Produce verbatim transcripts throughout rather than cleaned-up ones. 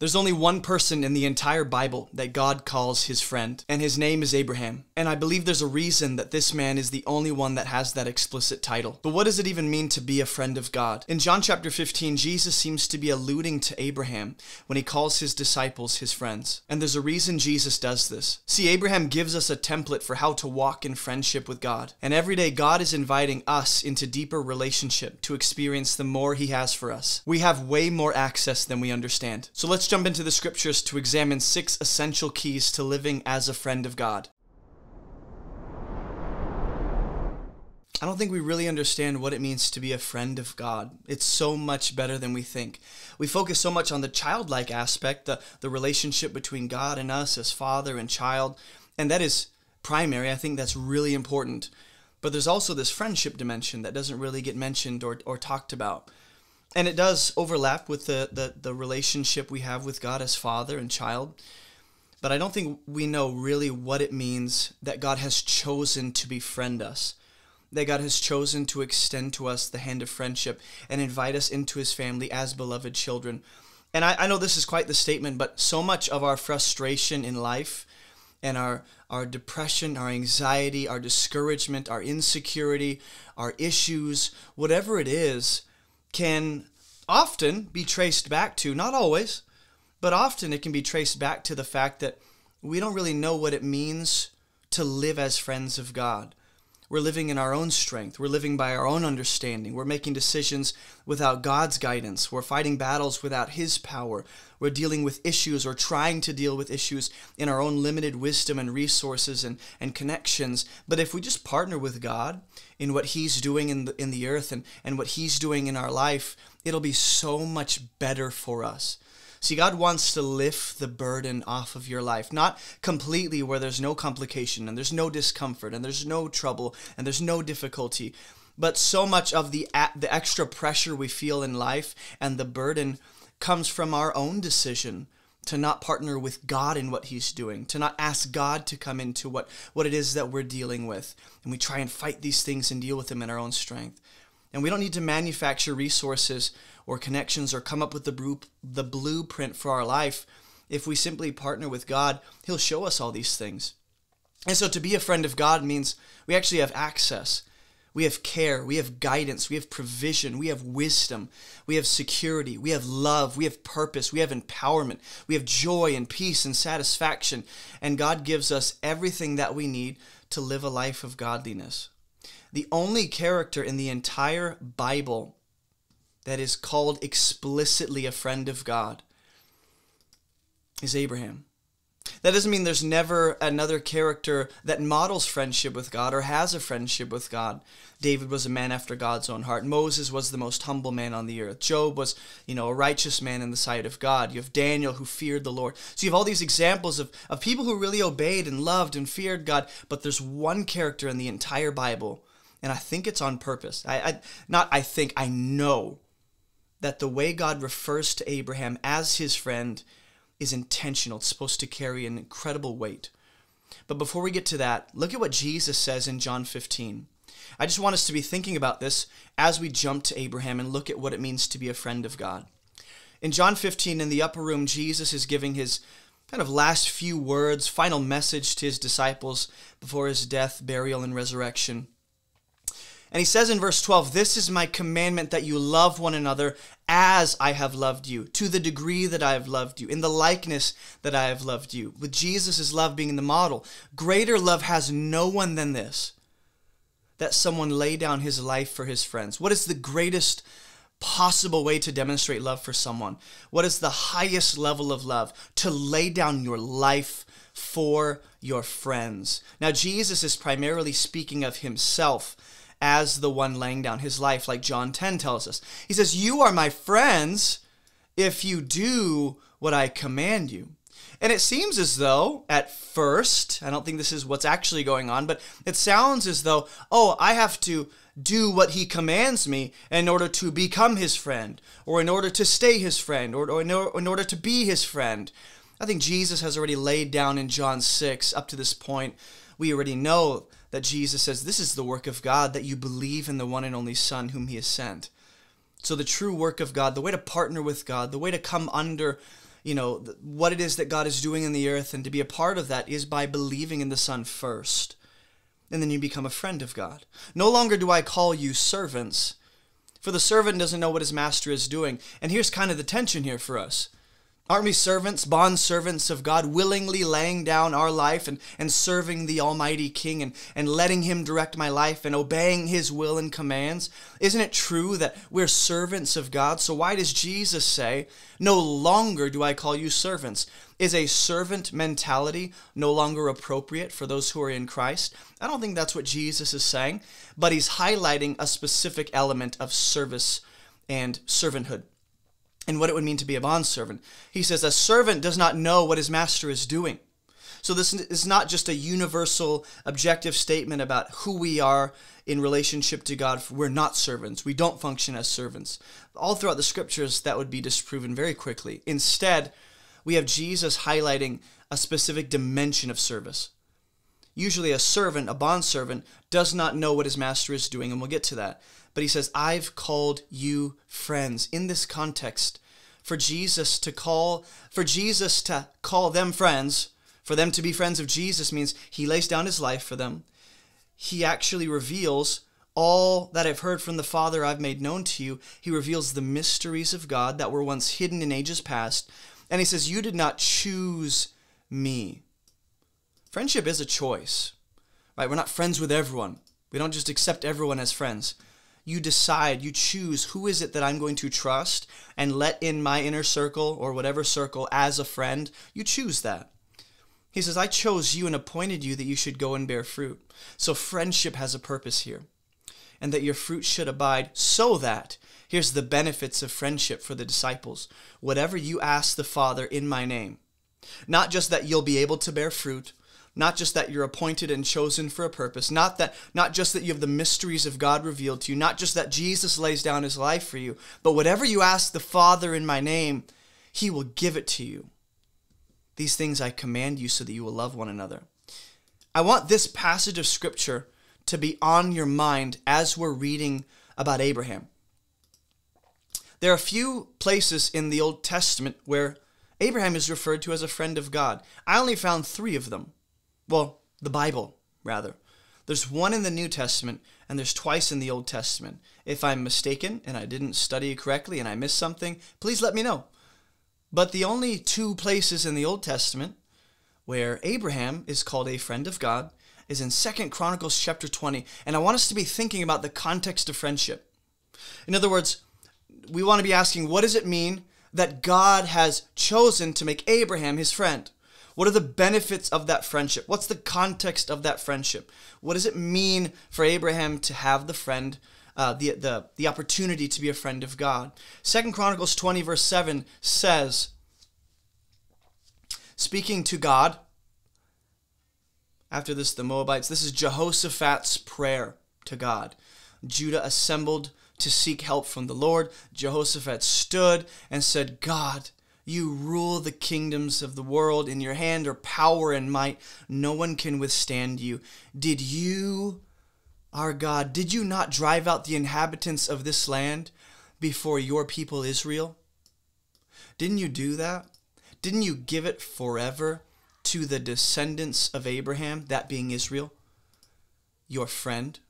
There's only one person in the entire Bible that God calls his friend, and his name is Abraham. And I believe there's a reason that this man is the only one that has that explicit title. But what does it even mean to be a friend of God? In John chapter fifteen, Jesus seems to be alluding to Abraham when he calls his disciples his friends. And there's a reason Jesus does this. See, Abraham gives us a template for how to walk in friendship with God. And every day, God is inviting us into deeper relationship to experience the more he has for us. We have way more access than we understand. So let's jump into the scriptures to examine six essential keys to living as a friend of God. I don't think we really understand what it means to be a friend of God. It's so much better than we think. We focus so much on the childlike aspect, the, the relationship between God and us as father and child, and that is primary. I think that's really important. But there's also this friendship dimension that doesn't really get mentioned or, or talked about. And it does overlap with the, the, the relationship we have with God as father and child. But I don't think we know really what it means that God has chosen to befriend us, that God has chosen to extend to us the hand of friendship and invite us into his family as beloved children. And I, I know this is quite the statement, but so much of our frustration in life and our, our depression, our anxiety, our discouragement, our insecurity, our issues, whatever it is, can often be traced back to, not always, but often it can be traced back to the fact that we don't really know what it means to live as friends of God. We're living in our own strength. We're living by our own understanding. We're making decisions without God's guidance. We're fighting battles without his power. We're dealing with issues or trying to deal with issues in our own limited wisdom and resources and, and connections. But if we just partner with God in what he's doing in the, in the earth and, and what he's doing in our life, it'll be so much better for us. See, God wants to lift the burden off of your life, not completely where there's no complication and there's no discomfort and there's no trouble and there's no difficulty, but so much of the the extra pressure we feel in life and the burden comes from our own decision to not partner with God in what he's doing, to not ask God to come into what, what it is that we're dealing with. And we try and fight these things and deal with them in our own strength. And we don't need to manufacture resources or connections or come up with the the blueprint for our life. If we simply partner with God, he'll show us all these things. And so to be a friend of God means we actually have access. We have care. We have guidance. We have provision. We have wisdom. We have security. We have love. We have purpose. We have empowerment. We have joy and peace and satisfaction. And God gives us everything that we need to live a life of godliness. The only character in the entire Bible that is called explicitly a friend of God is Abraham. That doesn't mean there's never another character that models friendship with God or has a friendship with God. David was a man after God's own heart. Moses was the most humble man on the earth. Job was, you know, a righteous man in the sight of God. You have Daniel who feared the Lord. So you have all these examples of, of people who really obeyed and loved and feared God, but there's one character in the entire Bible, and I think it's on purpose. I, I not I think, I know that the way God refers to Abraham as his friend is intentional. It's supposed to carry an incredible weight. But before we get to that, look at what Jesus says in John fifteen. I just want us to be thinking about this as we jump to Abraham and look at what it means to be a friend of God. In John fifteen, in the upper room, Jesus is giving his kind of last few words, final message to his disciples before his death, burial, and resurrection. And he says in verse twelve, "This is my commandment, that you love one another as I have loved you, to the degree that I have loved you, in the likeness that I have loved you." With Jesus' love being the model, greater love has no one than this, that someone lay down his life for his friends. What is the greatest possible way to demonstrate love for someone? What is the highest level of love? To lay down your life for your friends. Now, Jesus is primarily speaking of himself as the one laying down his life, like John ten tells us. He says, "You are my friends if you do what I command you." And it seems as though, at first, I don't think this is what's actually going on, but it sounds as though, oh, I have to do what he commands me in order to become his friend, or in order to stay his friend, or, or in order to be his friend. I think Jesus has already laid down in John six, up to this point, we already know that Jesus says, this is the work of God, that you believe in the one and only Son whom he has sent. So the true work of God, the way to partner with God, the way to come under you know, what it is that God is doing in the earth, and to be a part of that is by believing in the Son first. And then you become a friend of God. No longer do I call you servants, for the servant doesn't know what his master is doing. And here's kind of the tension here for us. Aren't we servants, bondservants of God, willingly laying down our life and, and serving the Almighty King and, and letting Him direct my life and obeying His will and commands? Isn't it true that we're servants of God? So why does Jesus say, no longer do I call you servants? Is a servant mentality no longer appropriate for those who are in Christ? I don't think that's what Jesus is saying, but He's highlighting a specific element of service and servanthood, and what it would mean to be a bondservant. He says, a servant does not know what his master is doing. So this is not just a universal, objective statement about who we are in relationship to God. We're not servants. We don't function as servants. All throughout the scriptures, that would be disproven very quickly. Instead, we have Jesus highlighting a specific dimension of service. Usually a servant, a bondservant, does not know what his master is doing, and we'll get to that. But he says, I've called you friends. In this context, for Jesus to call, for Jesus to call them friends, for them to be friends of Jesus means he lays down his life for them. He actually reveals all that I've heard from the Father I've made known to you. He reveals the mysteries of God that were once hidden in ages past. And he says, you did not choose me. Friendship is a choice, right? We're not friends with everyone. We don't just accept everyone as friends. You decide, you choose, who is it that I'm going to trust and let in my inner circle or whatever circle as a friend? You choose that. He says, I chose you and appointed you that you should go and bear fruit. So friendship has a purpose here, and that your fruit should abide, so that, here's the benefits of friendship for the disciples, whatever you ask the Father in my name, not just that you'll be able to bear fruit, not just that you're appointed and chosen for a purpose, not that, not just that you have the mysteries of God revealed to you, not just that Jesus lays down his life for you, but whatever you ask the Father in my name, he will give it to you. These things I command you so that you will love one another. I want this passage of scripture to be on your mind as we're reading about Abraham. There are a few places in the Old Testament where Abraham is referred to as a friend of God. I only found three of them. Well, the Bible, rather. There's one in the New Testament, and there's twice in the Old Testament. If I'm mistaken, and I didn't study correctly, and I missed something, please let me know. But the only two places in the Old Testament where Abraham is called a friend of God is in Second Chronicles chapter twenty. And I want us to be thinking about the context of friendship. In other words, we want to be asking, what does it mean that God has chosen to make Abraham his friend? What are the benefits of that friendship? What's the context of that friendship? What does it mean for Abraham to have the friend, uh, the, the, the opportunity to be a friend of God? Second Chronicles twenty verse seven says, speaking to God, after this the Moabites, this is Jehoshaphat's prayer to God. Judah assembled to seek help from the Lord. Jehoshaphat stood and said, God, you rule the kingdoms of the world. In your hand are power and might. No one can withstand you. Did you, our God, did you not drive out the inhabitants of this land before your people Israel? Didn't you do that? Didn't you give it forever to the descendants of Abraham, that being Israel, your friend?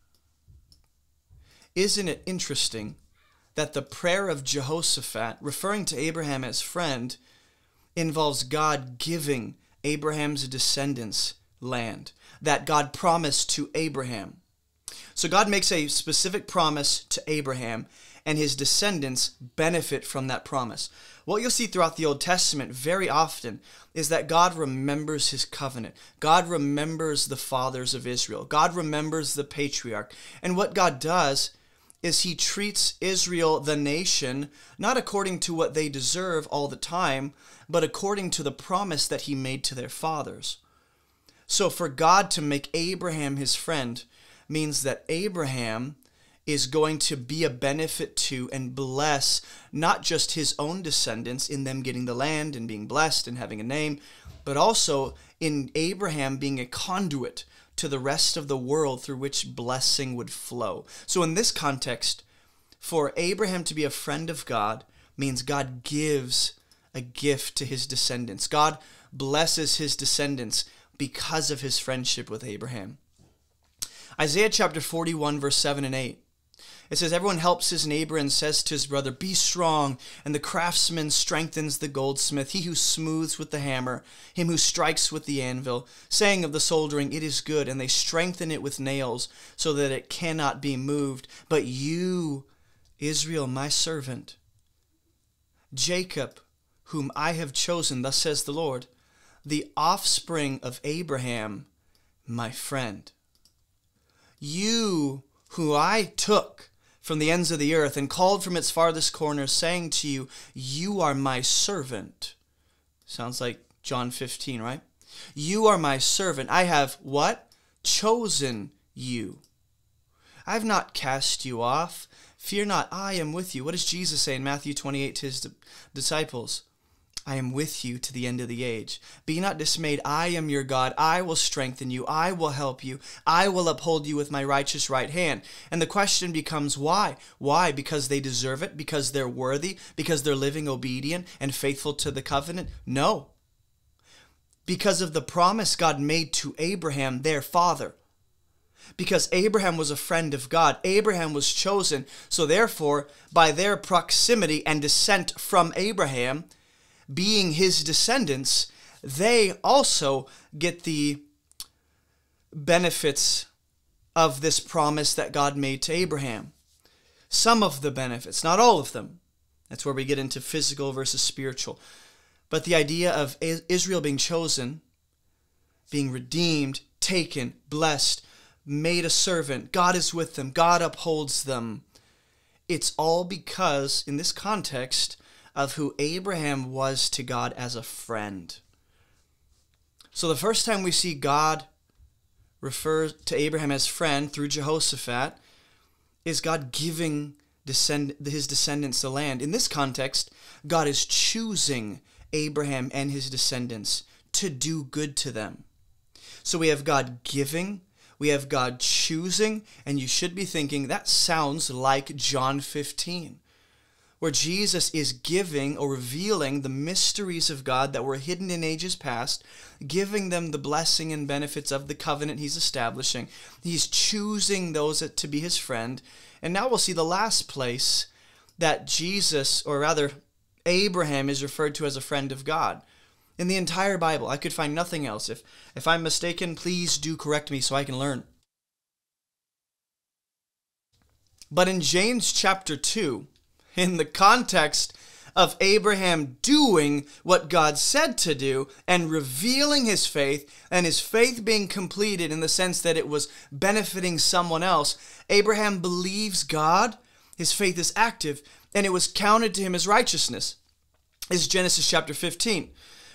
Isn't it interesting that the prayer of Jehoshaphat, referring to Abraham as friend, involves God giving Abraham's descendants land that God promised to Abraham. So God makes a specific promise to Abraham, and his descendants benefit from that promise. What you'll see throughout the Old Testament very often is that God remembers his covenant. God remembers the fathers of Israel. God remembers the patriarch. And what God does is he treats Israel, the nation, not according to what they deserve all the time, but according to the promise that he made to their fathers. So for God to make Abraham his friend means that Abraham is going to be a benefit to and bless not just his own descendants in them getting the land and being blessed and having a name, but also in Abraham being a conduit to the rest of the world through which blessing would flow. So in this context, for Abraham to be a friend of God means God gives a gift to his descendants. God blesses his descendants because of his friendship with Abraham. Isaiah chapter forty-one, verse seven and eight. It says, everyone helps his neighbor and says to his brother, be strong, and the craftsman strengthens the goldsmith, he who smooths with the hammer, him who strikes with the anvil, saying of the soldering, it is good, and they strengthen it with nails so that it cannot be moved. But you, Israel, my servant, Jacob, whom I have chosen, thus says the Lord, the offspring of Abraham, my friend. You, who I took from the ends of the earth and called from its farthest corners, saying to you, you are my servant. Sounds like John fifteen, right? You are my servant. I have what? Chosen you. I have not cast you off. Fear not, I am with you. What does Jesus say in Matthew twenty-eight to his disciples? I am with you to the end of the age. Be not dismayed. I am your God. I will strengthen you. I will help you. I will uphold you with my righteous right hand. And the question becomes why? Why? Because they deserve it? Because they're worthy? Because they're living obedient and faithful to the covenant? No. Because of the promise God made to Abraham, their father. Because Abraham was a friend of God. Abraham was chosen. So therefore, by their proximity and descent from Abraham, being his descendants, they also get the benefits of this promise that God made to Abraham. Some of the benefits, not all of them. That's where we get into physical versus spiritual. But the idea of Israel being chosen, being redeemed, taken, blessed, made a servant, God is with them, God upholds them. It's all because, in this context, of who Abraham was to God as a friend. So the first time we see God refer to Abraham as friend through Jehoshaphat is God giving descend his descendants the land. In this context, God is choosing Abraham and his descendants to do good to them. So we have God giving, we have God choosing, and you should be thinking, that sounds like John fifteen. Where Jesus is giving or revealing the mysteries of God that were hidden in ages past, giving them the blessing and benefits of the covenant he's establishing. He's choosing those to be his friend. And now we'll see the last place that Jesus, or rather Abraham, is referred to as a friend of God. In the entire Bible, I could find nothing else. If, if I'm mistaken, please do correct me so I can learn. But in James chapter two, in the context of Abraham doing what God said to do and revealing his faith and his faith being completed in the sense that it was benefiting someone else, Abraham believes God, his faith is active, and it was counted to him as righteousness. This is Genesis chapter fifteen.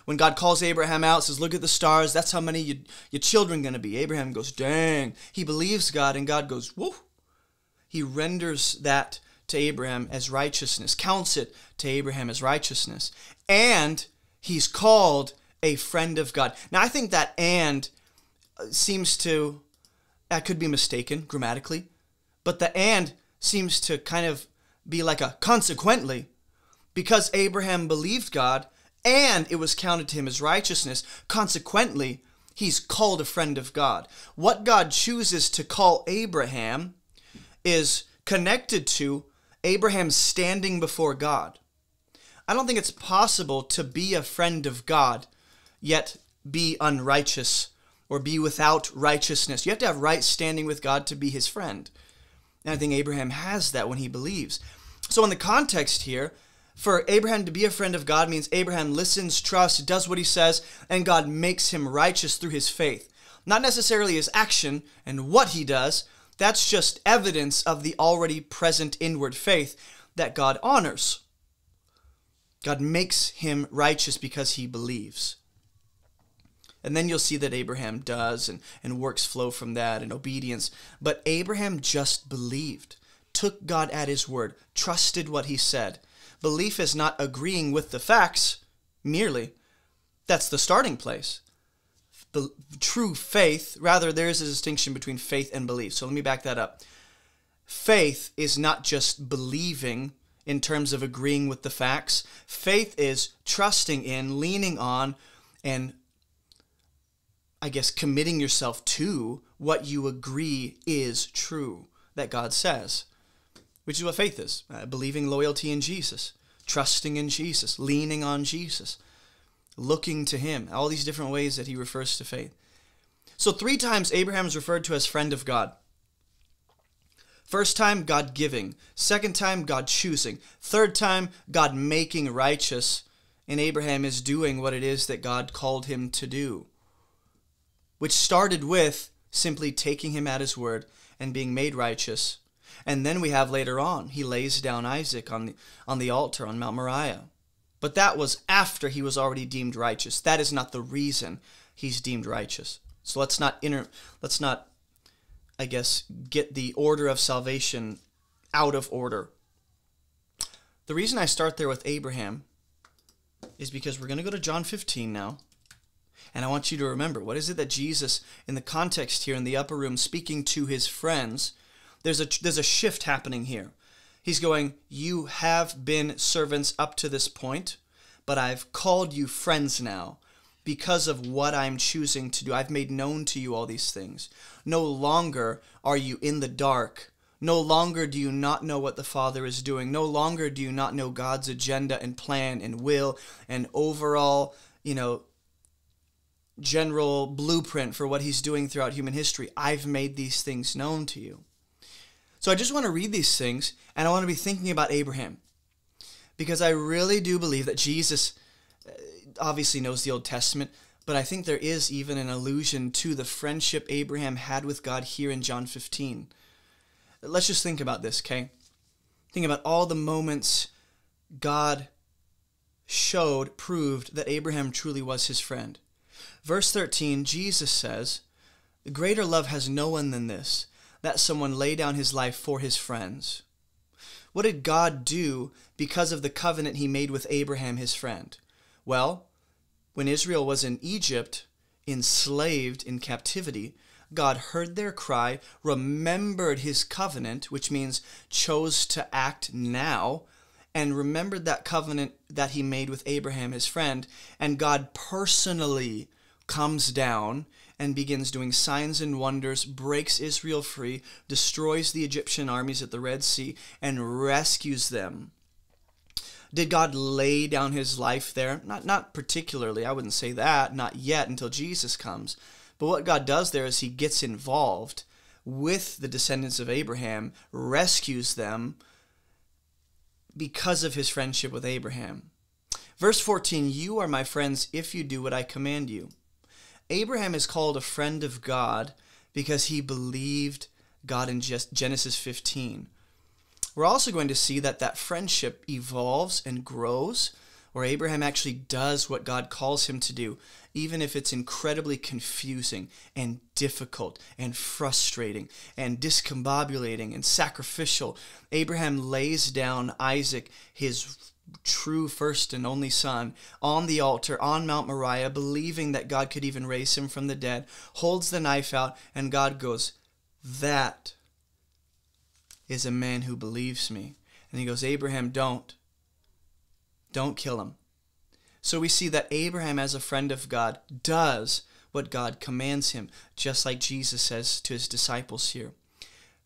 When God calls Abraham out, says, look at the stars, that's how many you, your children are going to be. Abraham goes, dang. He believes God, and God goes, whoa. He renders that to Abraham as righteousness, counts it to Abraham as righteousness, and he's called a friend of God. Now, I think that "and" seems to, I could be mistaken grammatically, but the "and" seems to kind of be like a consequently, because Abraham believed God and it was counted to him as righteousness. Consequently, he's called a friend of God. What God chooses to call Abraham is connected to Abraham standing before God. I don't think it's possible to be a friend of God, yet be unrighteous or be without righteousness. You have to have right standing with God to be his friend. And I think Abraham has that when he believes. So in the context here, for Abraham to be a friend of God means Abraham listens, trusts, does what he says, and God makes him righteous through his faith. Not necessarily his action and what he does. That's just evidence of the already present inward faith that God honors. God makes him righteous because he believes. And then you'll see that Abraham does, and, and works flow from that, and obedience. But Abraham just believed, took God at his word, trusted what he said. Belief is not agreeing with the facts, merely. That's the starting place. The true faith, rather, there is a distinction between faith and belief. So let me back that up. Faith is not just believing in terms of agreeing with the facts. Faith is trusting in, leaning on, and I guess committing yourself to what you agree is true that God says, which is what faith is. Uh, believing loyalty in Jesus, trusting in Jesus, leaning on Jesus, looking to him, all these different ways that he refers to faith. So three times Abraham is referred to as friend of God. First time, God giving. Second time, God choosing. Third time, God making righteous. And Abraham is doing what it is that God called him to do, which started with simply taking him at his word and being made righteous. And then we have later on, he lays down Isaac on the, on the altar on Mount Moriah. But that was after he was already deemed righteous. That is not the reason he's deemed righteous. So let's not, inter, let's not I guess, get the order of salvation out of order. The reason I start there with Abraham is because we're going to go to John fifteen now. And I want you to remember, what is it that Jesus, in the context here in the upper room, speaking to his friends, there's a, there's a shift happening here. He's going, you have been servants up to this point, but I've called you friends now because of what I'm choosing to do. I've made known to you all these things. No longer are you in the dark. No longer do you not know what the Father is doing. No longer do you not know God's agenda and plan and will and overall, you know, general blueprint for what he's doing throughout human history. I've made these things known to you. So I just want to read these things, and I want to be thinking about Abraham, because I really do believe that Jesus obviously knows the Old Testament, but I think there is even an allusion to the friendship Abraham had with God here in John fifteen. Let's just think about this, okay? Think about all the moments God showed, proved that Abraham truly was his friend. Verse thirteen, Jesus says, "Greater love has no one than this, that someone lay down his life for his friends." What did God do because of the covenant he made with Abraham, his friend? Well, when Israel was in Egypt, enslaved in captivity, God heard their cry, remembered his covenant, which means chose to act now, and remembered that covenant that he made with Abraham, his friend, and God personally comes down and begins doing signs and wonders, breaks Israel free, destroys the Egyptian armies at the Red Sea, and rescues them. Did God lay down his life there? Not, not particularly, I wouldn't say that, not yet until Jesus comes. But what God does there is he gets involved with the descendants of Abraham, rescues them, because of his friendship with Abraham. Verse fourteen, "You are my friends if you do what I command you." Abraham is called a friend of God because he believed God in Genesis fifteen. We're also going to see that that friendship evolves and grows, where Abraham actually does what God calls him to do, even if it's incredibly confusing and difficult and frustrating and discombobulating and sacrificial. Abraham lays down Isaac, his true first and only son, on the altar on Mount Moriah, believing that God could even raise him from the dead, holds the knife out, and God goes, "That is a man who believes me." And he goes, "Abraham, don't. Don't kill him." So we see that Abraham, as a friend of God, does what God commands him, just like Jesus says to his disciples here.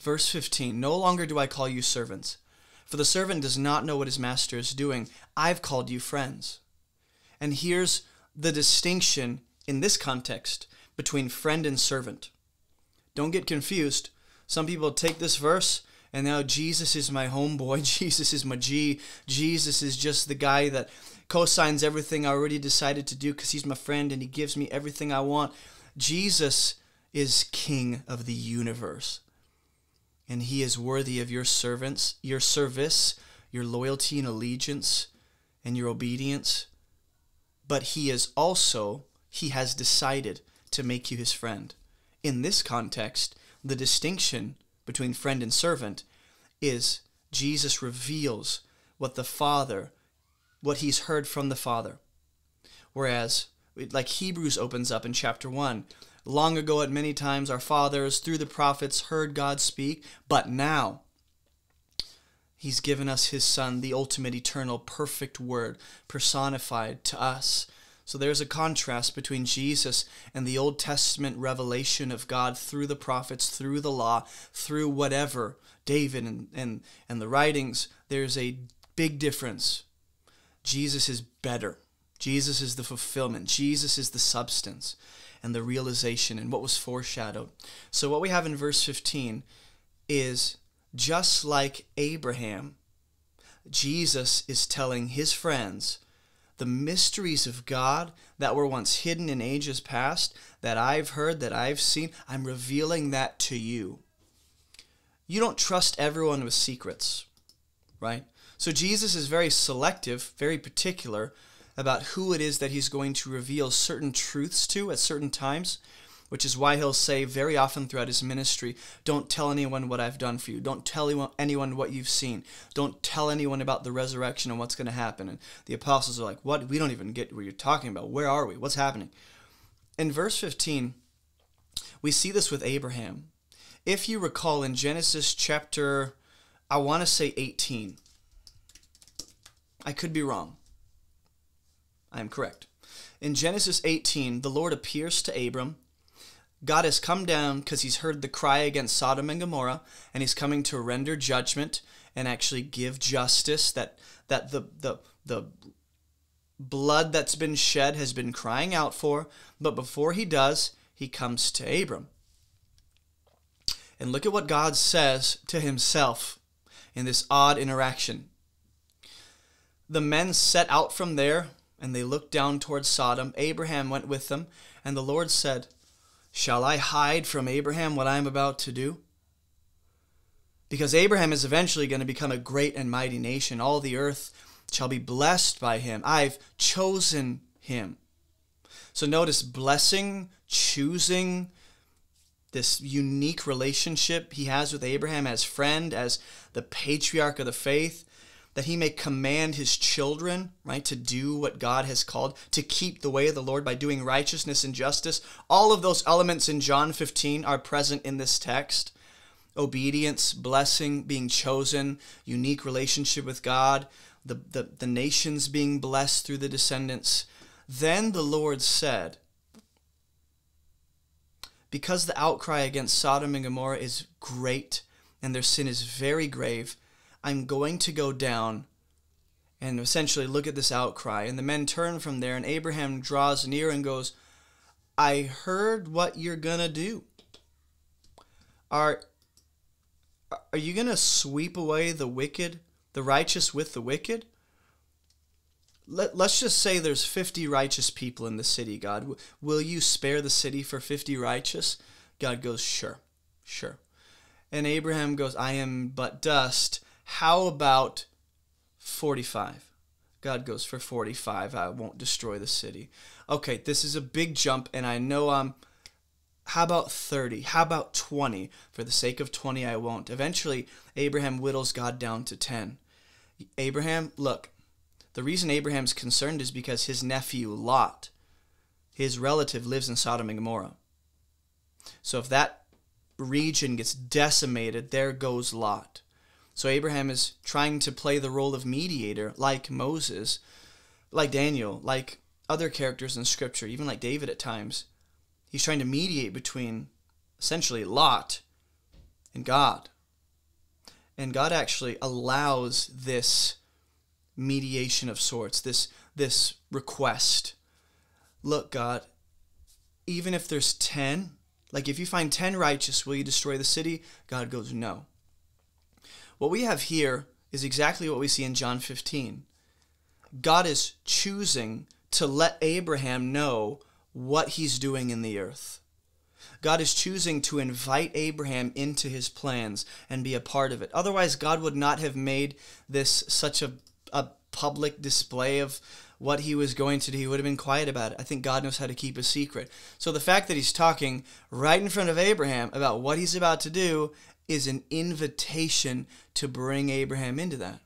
Verse fifteen, "No longer do I call you servants, for the servant does not know what his master is doing. I've called you friends." And here's the distinction in this context between friend and servant. Don't get confused. Some people take this verse and now Jesus is my homeboy, Jesus is my G, Jesus is just the guy that cosigns everything I already decided to do because he's my friend and he gives me everything I want. Jesus is King of the universe, and he is worthy of your servants, your service, your loyalty and allegiance, and your obedience. But he is also, he has decided to make you his friend. In this context, the distinction between friend and servant is Jesus reveals what the Father, what he's heard from the Father. Whereas, like Hebrews opens up in chapter one, "Long ago at many times our fathers, through the prophets, heard God speak, but now He's given us his son, the ultimate, eternal, perfect word, personified to us. So there's a contrast between Jesus and the Old Testament revelation of God through the prophets, through the law, through whatever, David and, and, and the writings. There's a big difference. Jesus is better. Jesus is the fulfillment. Jesus is the substance and the realization and what was foreshadowed. So what we have in verse fifteen is, just like Abraham, Jesus is telling his friends the mysteries of God that were once hidden in ages past, that I've heard, that I've seen, I'm revealing that to you. You don't trust everyone with secrets, right? So Jesus is very selective, very particular about who it is that he's going to reveal certain truths to at certain times, which is why he'll say very often throughout his ministry, don't tell anyone what I've done for you. Don't tell anyone what you've seen. Don't tell anyone about the resurrection and what's going to happen. And the apostles are like, what? We don't even get what you're talking about. Where are we? What's happening? In verse fifteen, we see this with Abraham. If you recall in Genesis chapter, I want to say eighteen. I could be wrong. I am correct. In Genesis eighteen, the Lord appears to Abram. God has come down because he's heard the cry against Sodom and Gomorrah, and he's coming to render judgment and actually give justice that that the the the blood that's been shed has been crying out for. But before he does, he comes to Abram. And look at what God says to himself in this odd interaction. The men set out from there, and they looked down towards Sodom. Abraham went with them, and the Lord said, shall I hide from Abraham what I am about to do? Because Abraham is eventually going to become a great and mighty nation. All the earth shall be blessed by him. I've chosen him. So notice blessing, choosing, this unique relationship he has with Abraham as friend, as the patriarch of the faith, that he may command his children, right, to do what God has called, to keep the way of the Lord by doing righteousness and justice. All of those elements in John fifteen are present in this text. Obedience, blessing, being chosen, unique relationship with God, the, the, the nations being blessed through the descendants. Then the Lord said, because the outcry against Sodom and Gomorrah is great and their sin is very grave, I'm going to go down and essentially look at this outcry. And the men turn from there, and Abraham draws near and goes, I heard what you're going to do. Are, are you going to sweep away the wicked, the righteous with the wicked? Let, let's just say there's fifty righteous people in the city, God. Will you spare the city for fifty righteous? God goes, sure, sure. And Abraham goes, I am but dust. How about forty-five? God goes, for forty-five, I won't destroy the city. Okay, this is a big jump, and I know I'm... Um, how about thirty? How about twenty? For the sake of twenty, I won't. Eventually, Abraham whittles God down to ten. Abraham, look, the reason Abraham's concerned is because his nephew, Lot, his relative, lives in Sodom and Gomorrah. So if that region gets decimated, there goes Lot. So Abraham is trying to play the role of mediator, like Moses, like Daniel, like other characters in Scripture, even like David at times. He's trying to mediate between, essentially, Lot and God. And God actually allows this mediation of sorts, this, this request. Look, God, even if there's ten, like if you find ten righteous, will you destroy the city? God goes, no. What we have here is exactly what we see in John fifteen. God is choosing to let Abraham know what he's doing in the earth. God is choosing to invite Abraham into his plans and be a part of it. Otherwise, God would not have made this such a, a public display of what he was going to do. He would have been quiet about it. I think God knows how to keep a secret. So the fact that he's talking right in front of Abraham about what he's about to do is an invitation to bring Abraham into that.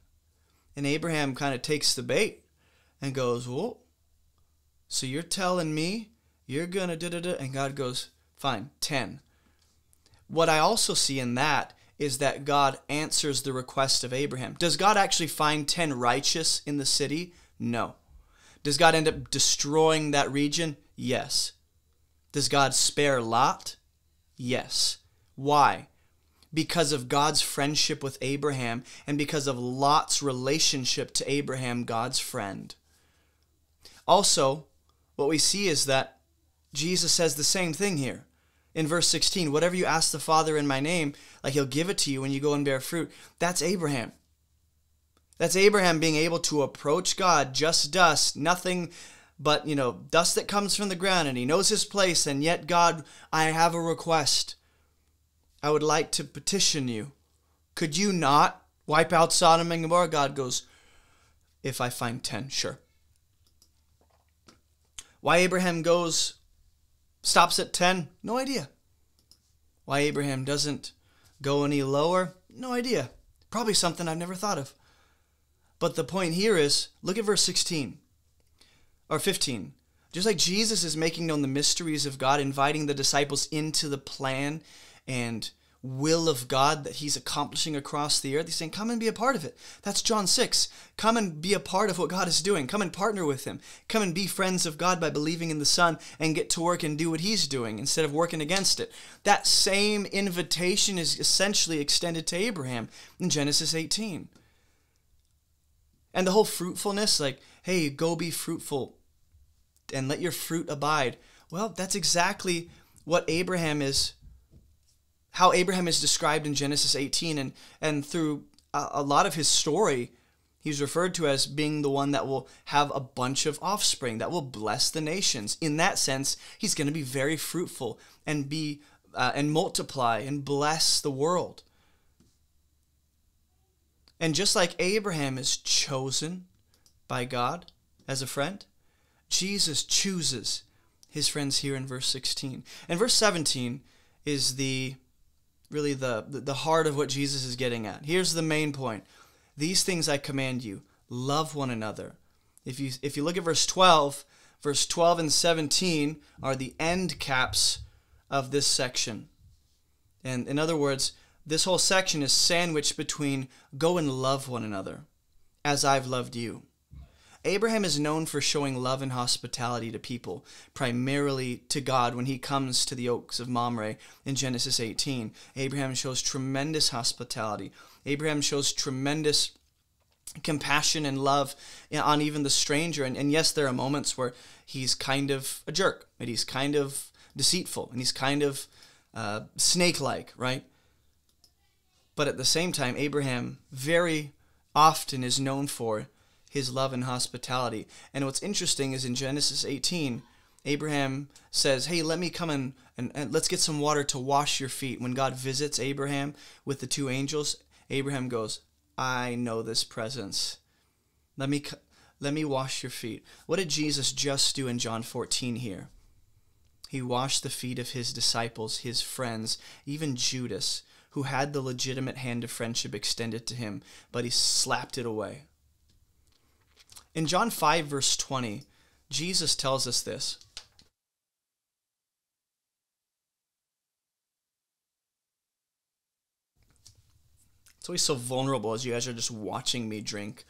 And Abraham kind of takes the bait and goes, whoa, so you're telling me you're going to da-da-da? And God goes, fine, ten. What I also see in that is that God answers the request of Abraham. Does God actually find ten righteous in the city? No. Does God end up destroying that region? Yes. Does God spare Lot? Yes. Why? Because of God's friendship with Abraham and because of Lot's relationship to Abraham, God's friend. Also, what we see is that Jesus says the same thing here. In verse sixteen, whatever you ask the Father in my name, like he'll give it to you when you go and bear fruit. That's Abraham. That's Abraham being able to approach God, just dust, nothing but, you know, dust that comes from the ground, and he knows his place, and yet, God, I have a request. I would like to petition you. Could you not wipe out Sodom and Gomorrah? God goes, if I find ten, sure. Why Abraham goes, stops at ten? No idea. Why Abraham doesn't go any lower? No idea. Probably something I've never thought of. But the point here is, look at verse sixteen, or fifteen. Just like Jesus is making known the mysteries of God, inviting the disciples into the plan and will of God that he's accomplishing across the earth, he's saying, come and be a part of it. That's John six. Come and be a part of what God is doing. Come and partner with him. Come and be friends of God by believing in the Son and get to work and do what he's doing instead of working against it. That same invitation is essentially extended to Abraham in Genesis eighteen. And the whole fruitfulness, like, hey, go be fruitful and let your fruit abide. Well, that's exactly what Abraham is, how Abraham is described in Genesis eighteen, and, and through a, a lot of his story, he's referred to as being the one that will have a bunch of offspring, that will bless the nations. In that sense, he's going to be very fruitful and be uh, and multiply and bless the world. And just like Abraham is chosen by God as a friend, Jesus chooses his friends here in verse sixteen. And verse seventeen is the really the, the heart of what Jesus is getting at. Here's the main point. These things I command you, love one another. If you, if you look at verse twelve, verse twelve and seventeen are the end caps of this section. And in other words, this whole section is sandwiched between go and love one another as I've loved you. Abraham is known for showing love and hospitality to people, primarily to God when he comes to the Oaks of Mamre in Genesis eighteen. Abraham shows tremendous hospitality. Abraham shows tremendous compassion and love on even the stranger. And, and yes, there are moments where he's kind of a jerk, and he's kind of deceitful, and he's kind of uh, snake-like, right? But at the same time, Abraham very often is known for his love and hospitality. And what's interesting is in Genesis eighteen, Abraham says, hey, let me come and, and, and let's get some water to wash your feet. When God visits Abraham with the two angels, Abraham goes, I know this presence. Let me, let me wash your feet. What did Jesus just do in John fourteen here? He washed the feet of his disciples, his friends, even Judas, who had the legitimate hand of friendship extended to him, but he slapped it away. In John five, verse twenty, Jesus tells us this. It's always so vulnerable as you guys are just watching me drink.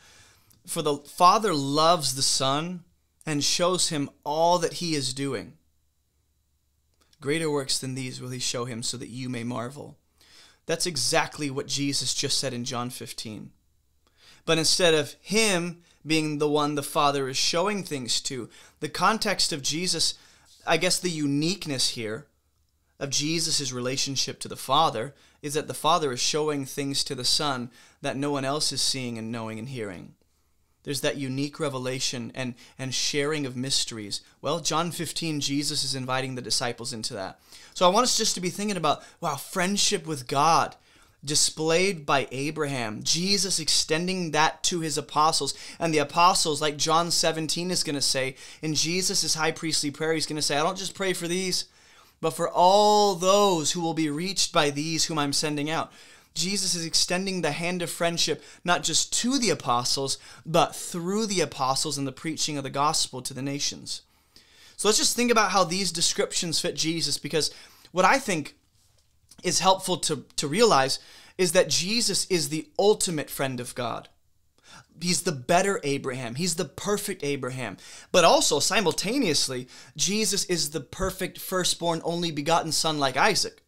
For the Father loves the Son and shows him all that he is doing. Greater works than these will he show him so that you may marvel. That's exactly what Jesus just said in John fifteen. But instead of him being the one the Father is showing things to, the context of Jesus, I guess the uniqueness here of Jesus' relationship to the Father is that the Father is showing things to the Son that no one else is seeing and knowing and hearing. There's that unique revelation and, and sharing of mysteries. Well, John fifteen, Jesus is inviting the disciples into that. So I want us just to be thinking about, wow, friendship with God displayed by Abraham, Jesus extending that to his apostles, and the apostles, like John seventeen is going to say, in Jesus' high priestly prayer, he's going to say, I don't just pray for these, but for all those who will be reached by these whom I'm sending out. Jesus is extending the hand of friendship, not just to the apostles, but through the apostles and the preaching of the gospel to the nations. So let's just think about how these descriptions fit Jesus, because what I think is helpful to, to realize is that Jesus is the ultimate friend of God. He's the better Abraham. He's the perfect Abraham. But also, simultaneously, Jesus is the perfect firstborn, only begotten son like Isaac.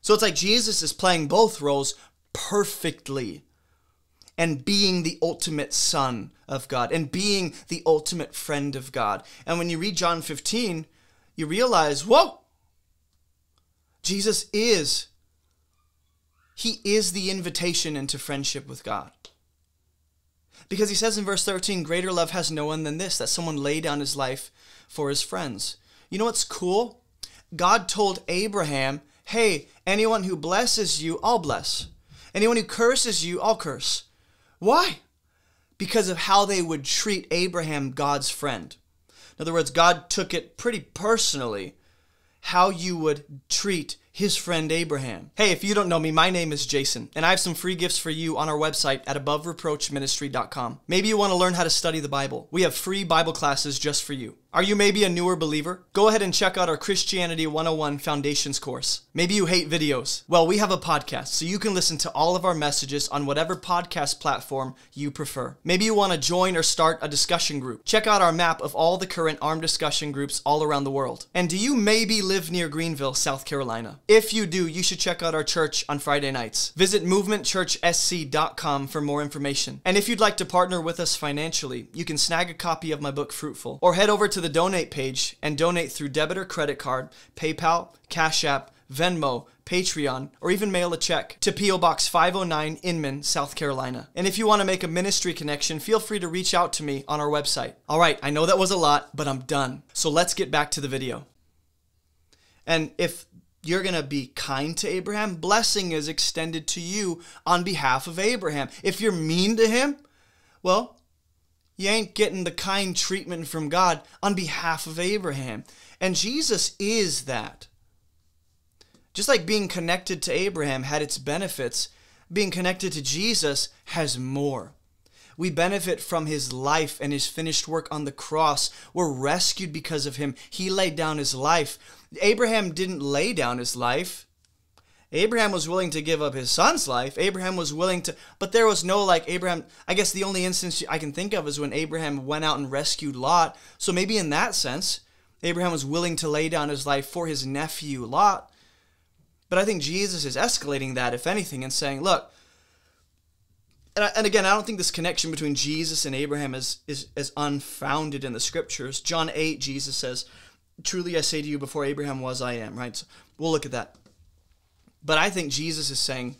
So it's like Jesus is playing both roles perfectly and being the ultimate son of God and being the ultimate friend of God. And when you read John fifteen, you realize, whoa, Jesus is, he is the invitation into friendship with God. Because he says in verse thirteen, greater love has no one than this, that someone lay down his life for his friends. You know what's cool? God told Abraham, hey, anyone who blesses you, I'll bless. Anyone who curses you, I'll curse. Why? Because of how they would treat Abraham, God's friend. In other words, God took it pretty personally, how you would treat his friend Abraham. Hey, if you don't know me, my name is Jason, and I have some free gifts for you on our website at above reproach ministry dot com. Maybe you want to learn how to study the Bible. We have free Bible classes just for you. Are you maybe a newer believer? Go ahead and check out our Christianity one oh one Foundations course. Maybe you hate videos. Well, we have a podcast, so you can listen to all of our messages on whatever podcast platform you prefer. Maybe you want to join or start a discussion group. Check out our map of all the current A R M discussion groups all around the world. And do you maybe live near Greenville, South Carolina? If you do, you should check out our church on Friday nights. Visit movement church S C dot com for more information. And if you'd like to partner with us financially, you can snag a copy of my book, Fruitful, or head over to the donate page and donate through debit or credit card, PayPal, Cash App, Venmo, Patreon, or even mail a check to P O Box five oh nine, Inman, South Carolina. And if you want to make a ministry connection, feel free to reach out to me on our website. All right, I know that was a lot, but I'm done. So let's get back to the video. And if you're going to be kind to Abraham, blessing is extended to you on behalf of Abraham. If you're mean to him, well, you ain't getting the kind treatment from God on behalf of Abraham. And Jesus is that. Just like being connected to Abraham had its benefits, being connected to Jesus has more. We benefit from his life and his finished work on the cross. We're rescued because of him. He laid down his life. Abraham didn't lay down his life. Abraham was willing to give up his son's life. Abraham was willing to, but there was no like Abraham. I guess the only instance I can think of is when Abraham went out and rescued Lot. So maybe in that sense, Abraham was willing to lay down his life for his nephew Lot. But I think Jesus is escalating that, if anything, and saying, look, and, I, and again, I don't think this connection between Jesus and Abraham is, is, is unfounded in the scriptures. John eight, Jesus says, truly I say to you, before Abraham was, I am, right? So we'll look at that. But I think Jesus is saying,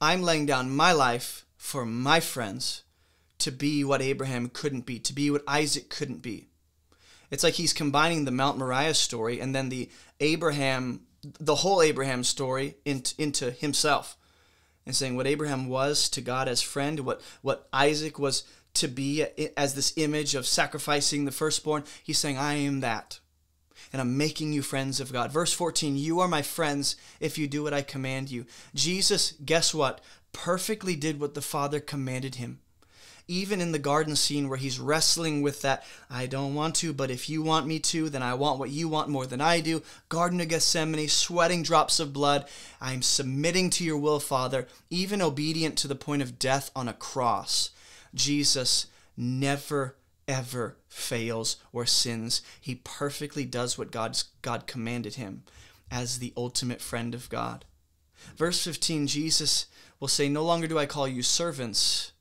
I'm laying down my life for my friends to be what Abraham couldn't be, to be what Isaac couldn't be. It's like he's combining the Mount Moriah story and then the Abraham, the whole Abraham story into, into himself and saying what Abraham was to God as friend, what, what Isaac was to be as this image of sacrificing the firstborn. He's saying, I am that. And I'm making you friends of God. Verse fourteen, you are my friends if you do what I command you. Jesus, guess what? Perfectly did what the Father commanded him. Even in the garden scene where he's wrestling with that, I don't want to, but if you want me to, then I want what you want more than I do. Garden of Gethsemane, sweating drops of blood. I'm submitting to your will, Father, even obedient to the point of death on a cross. Jesus never ever fails or sins. He perfectly does what God's, God commanded him as the ultimate friend of God. Verse fifteen, Jesus will say, no longer do I call you servants,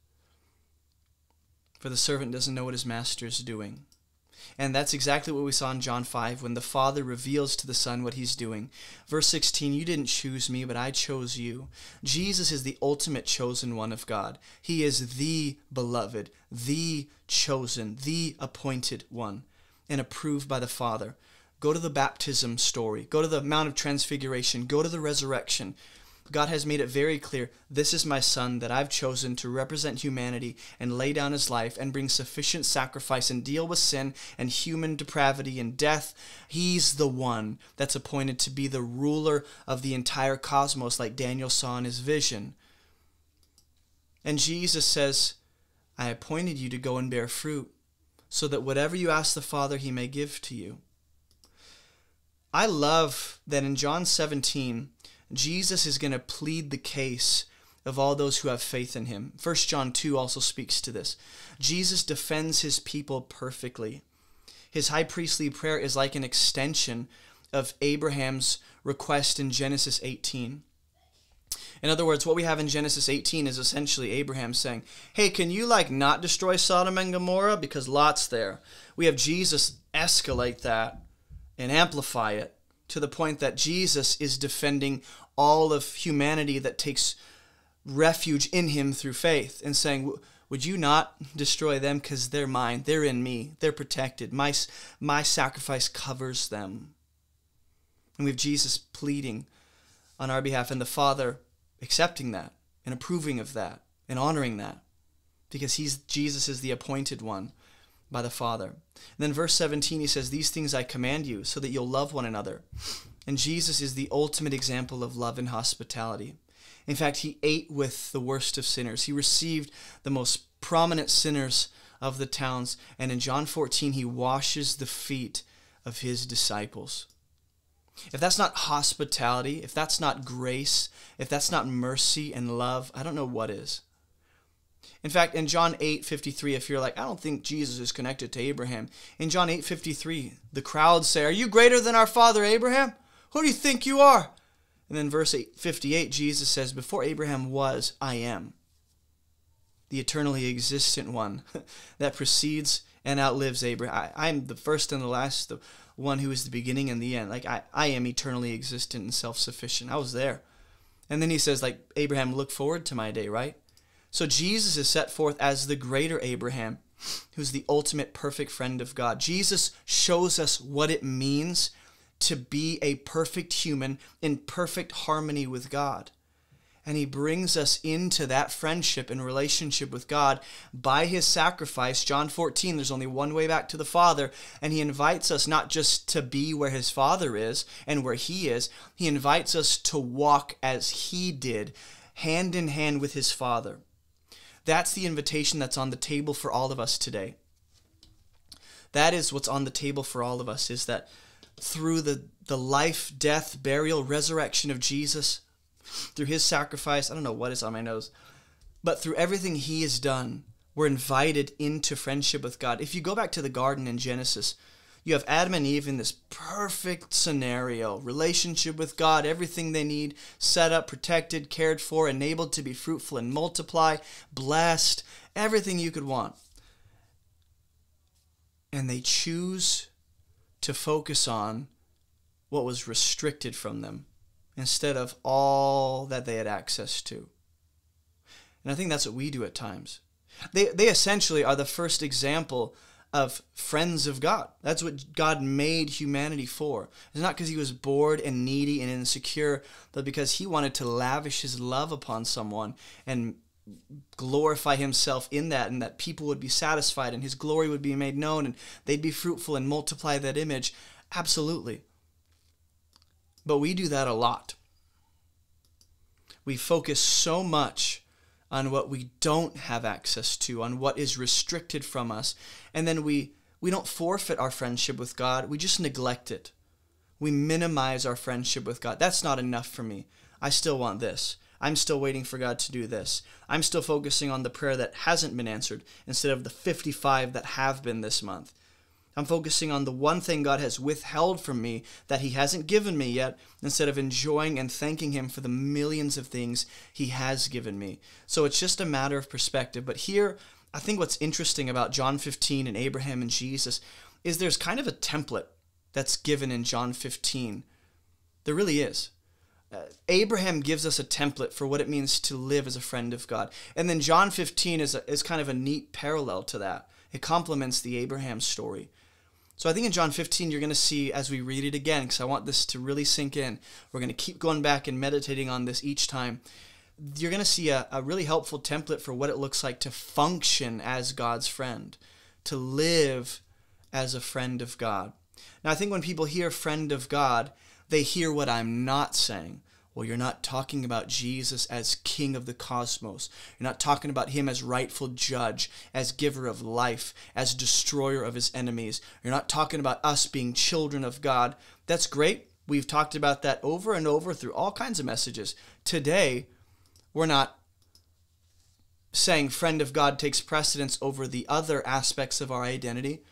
for the servant doesn't know what his master is doing. And that's exactly what we saw in John five, when the Father reveals to the Son what he's doing. Verse sixteen, you didn't choose me, but I chose you. Jesus is the ultimate chosen one of God. He is the beloved, the chosen, the appointed one, and approved by the Father. Go to the baptism story. Go to the Mount of Transfiguration. Go to the resurrection. God has made it very clear, this is my son that I've chosen to represent humanity and lay down his life and bring sufficient sacrifice and deal with sin and human depravity and death. He's the one that's appointed to be the ruler of the entire cosmos like Daniel saw in his vision. And Jesus says, I appointed you to go and bear fruit so that whatever you ask the Father, he may give to you. I love that in John seventeen, Jesus is going to plead the case of all those who have faith in him. First John two also speaks to this. Jesus defends his people perfectly. His high priestly prayer is like an extension of Abraham's request in Genesis eighteen. In other words, what we have in Genesis eighteen is essentially Abraham saying, hey, can you like not destroy Sodom and Gomorrah because Lot's there? We have Jesus escalate that and amplify it to the point that Jesus is defending all of humanity that takes refuge in him through faith and saying, would you not destroy them because they're mine, they're in me, they're protected, my, my sacrifice covers them. And we have Jesus pleading on our behalf and the Father accepting that and approving of that and honoring that because he's Jesus is the appointed one by the Father. And then verse seventeen, he says, these things I command you so that you'll love one another. And Jesus is the ultimate example of love and hospitality. In fact, he ate with the worst of sinners. He received the most prominent sinners of the towns. And in John fourteen, he washes the feet of his disciples. If that's not hospitality, if that's not grace, if that's not mercy and love, I don't know what is. In fact, in John eight fifty-three, if you're like, I don't think Jesus is connected to Abraham. In John eight fifty-three, the crowd say, are you greater than our father Abraham? Who do you think you are? And then verse fifty-eight, Jesus says, before Abraham was, I am. The eternally existent one that precedes and outlives Abraham. I am the first and the last, the one who is the beginning and the end. Like I, I am eternally existent and self-sufficient. I was there. And then he says, like, Abraham, look forward to my day, right? So Jesus is set forth as the greater Abraham, who's the ultimate perfect friend of God. Jesus shows us what it means to be a perfect human in perfect harmony with God. And he brings us into that friendship and relationship with God by his sacrifice. John fourteen, there's only one way back to the Father. And he invites us not just to be where his Father is and where he is. He invites us to walk as he did, hand in hand with his Father. That's the invitation that's on the table for all of us today. That is what's on the table for all of us, is that through the, the life, death, burial, resurrection of Jesus, through his sacrifice, I don't know what is on my nose, but through everything he has done, we're invited into friendship with God. If you go back to the garden in Genesis, you have Adam and Eve in this perfect scenario, relationship with God, everything they need, set up, protected, cared for, enabled to be fruitful and multiply, blessed, everything you could want. And they choose to focus on what was restricted from them instead of all that they had access to. And I think that's what we do at times. They, they essentially are the first example of friends of God. That's what God made humanity for. It's not because he was bored and needy and insecure, but because he wanted to lavish his love upon someone and glorify himself in that, and that people would be satisfied and his glory would be made known and they'd be fruitful and multiply that image. Absolutely. But we do that a lot. We focus so much on what we don't have access to, on what is restricted from us, and then we we don't forfeit our friendship with God. We just neglect it. We minimize our friendship with God. That's not enough for me. I still want this. I'm still waiting for God to do this. I'm still focusing on the prayer that hasn't been answered instead of the fifty-five that have been this month. I'm focusing on the one thing God has withheld from me that he hasn't given me yet instead of enjoying and thanking him for the millions of things he has given me. So it's just a matter of perspective. But here, I think what's interesting about John fifteen and Abraham and Jesus is there's kind of a template that's given in John fifteen. There really is. Uh, Abraham gives us a template for what it means to live as a friend of God. And then John fifteen is, a, is kind of a neat parallel to that. It complements the Abraham story. So I think in John fifteen, you're going to see, as we read it again, because I want this to really sink in, we're going to keep going back and meditating on this each time, you're going to see a, a really helpful template for what it looks like to function as God's friend, to live as a friend of God. Now, I think when people hear friend of God, they hear what I'm not saying. Well, you're not talking about Jesus as king of the cosmos. You're not talking about him as rightful judge, as giver of life, as destroyer of his enemies. You're not talking about us being children of God. That's great, We've talked about that over and over through all kinds of messages. Today, we're not saying friend of God takes precedence over the other aspects of our identity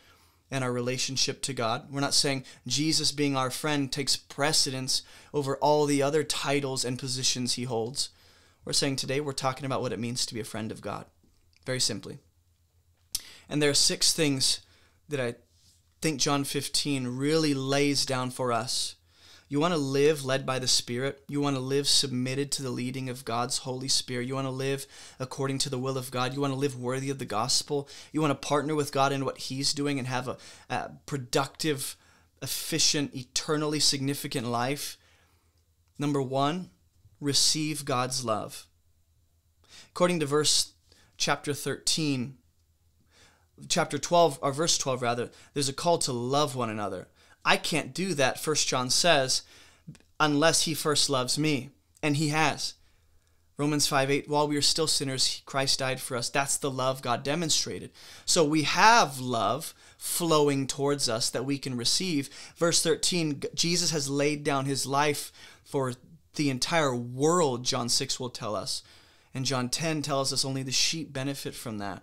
and our relationship to God. We're not saying Jesus being our friend takes precedence over all the other titles and positions he holds. We're saying today we're talking about what it means to be a friend of God, very simply. And there are six things that I think John fifteen really lays down for us. You want to live led by the Spirit. You want to live submitted to the leading of God's Holy Spirit. You want to live according to the will of God. You want to live worthy of the gospel. You want to partner with God in what he's doing and have a, a productive, efficient, eternally significant life. Number one, receive God's love. According to verse chapter thirteen, chapter twelve, or verse twelve rather, there's a call to love one another. I can't do that, First John says, unless he first loves me, and he has. Romans five eight, while we are still sinners, Christ died for us. That's the love God demonstrated. So we have love flowing towards us that we can receive. Verse thirteen, Jesus has laid down his life for the entire world, John six will tell us. And John ten tells us only the sheep benefit from that.